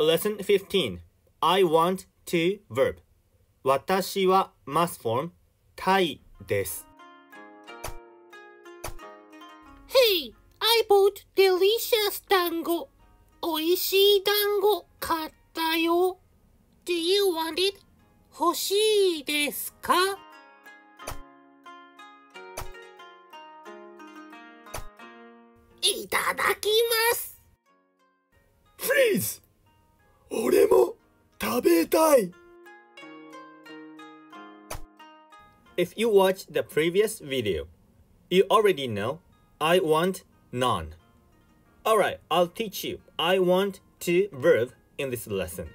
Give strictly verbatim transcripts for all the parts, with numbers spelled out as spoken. Lesson fifteen. I want to verb. 私は must form たいです。Hey, I bought delicious 団子。おいしい団子買ったよ。Do you want it? 欲しいですか？いただきます。Please! 俺も食べたい。If you watch the previous video, you already know I want none. Alright, I'll teach you I want to verb in this lesson.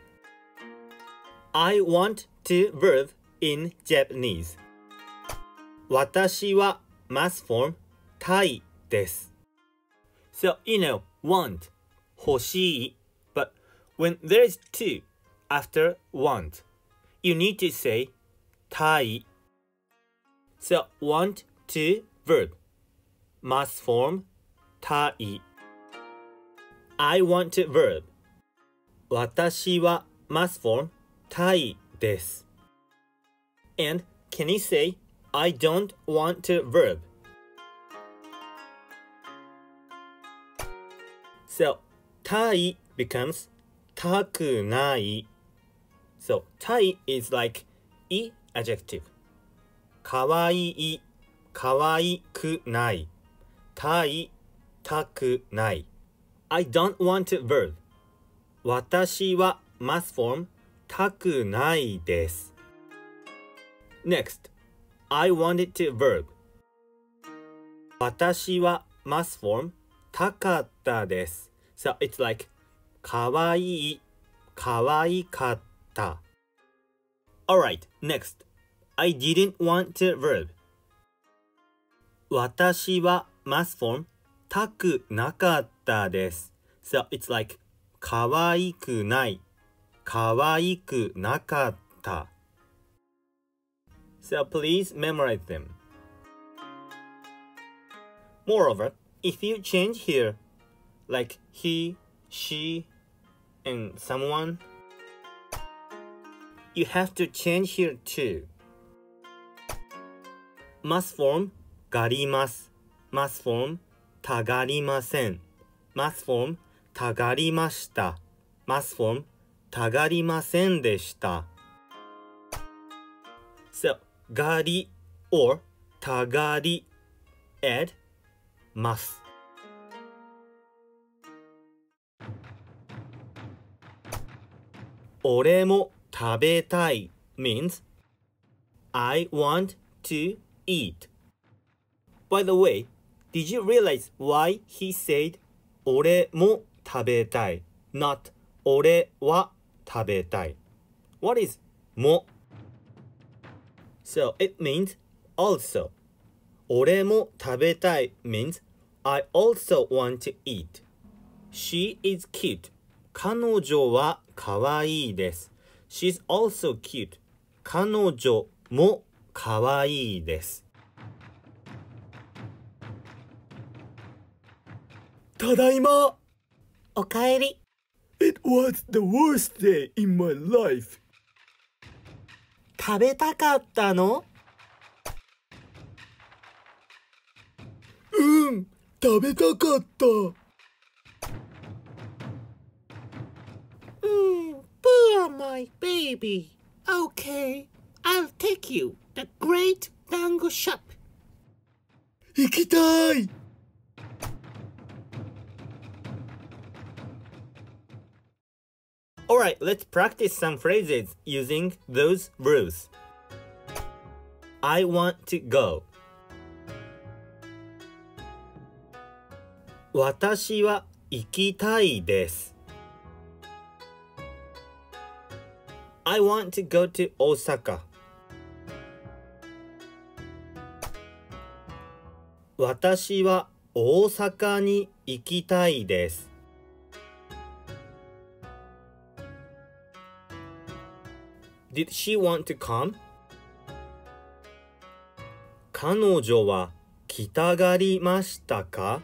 I want to verb in Japanese. 私は must form たいです。So, you know, want, 欲しい but when there is to after want, you need to say たい。So, want to verb, must form, たい. I want to verb, 私は must form, たいです. And can you say, I don't want to verb? So, たい becomes たくない. So, たい is like e adjective.かわいい、かわいくない、たい、たくない。I don't want to verb. 私は must form たくないです。Next, I wanted to verb. 私は must form たかったです。So it's like かわいい、かわいかった。Alright, next.I didn't want to verb. 私は must form たくなかったです。So it's like かわいくない、かわいくなかった。So please memorize them. Moreover, if you change here, like he, she, and someone, you have to change here too.Must form がります。Must form たがりません。Must form たがりました。Must form たがりませんでした。So がり or たがり add ます。俺も食べたい means I want to.Eat. By the way, did you realize why he said 俺も食べたい not 俺は食べたい What is も So it means also. 俺も食べたい means I also want to eat. She is cute. 彼女はかわいいです She's also cute. 彼女もかわいいです。ただいま。おかえり。It was the worst day in my life. 食べたかったの？うん、食べたかった。うん、poor my baby. Okay, I'll take you.The Great Dango Shop 行きたい Alright, let's practice some phrases using those rules. I want to go. 私は行きたいです。I want to go to Osaka.私は大阪に行きたいです。Did she want to come? 彼女は来たがりましたか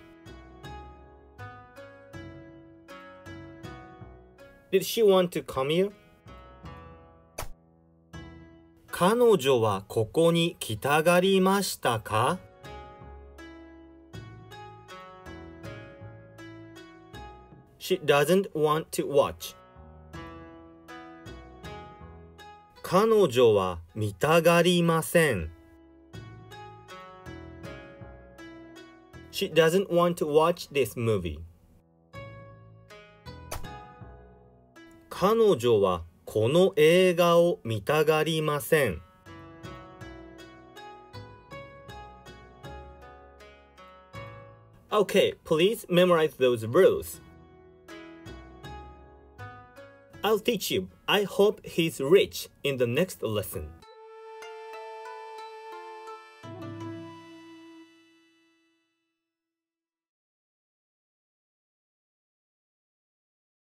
Did she want to come here? 彼女はここに来たがりましたか? 彼女は見たがりません。She doesn't want to watch this movie. 彼女はこの映画を見たがりません。Okay, please memorize those rules. I'll teach you. I hope he's rich in the next lesson.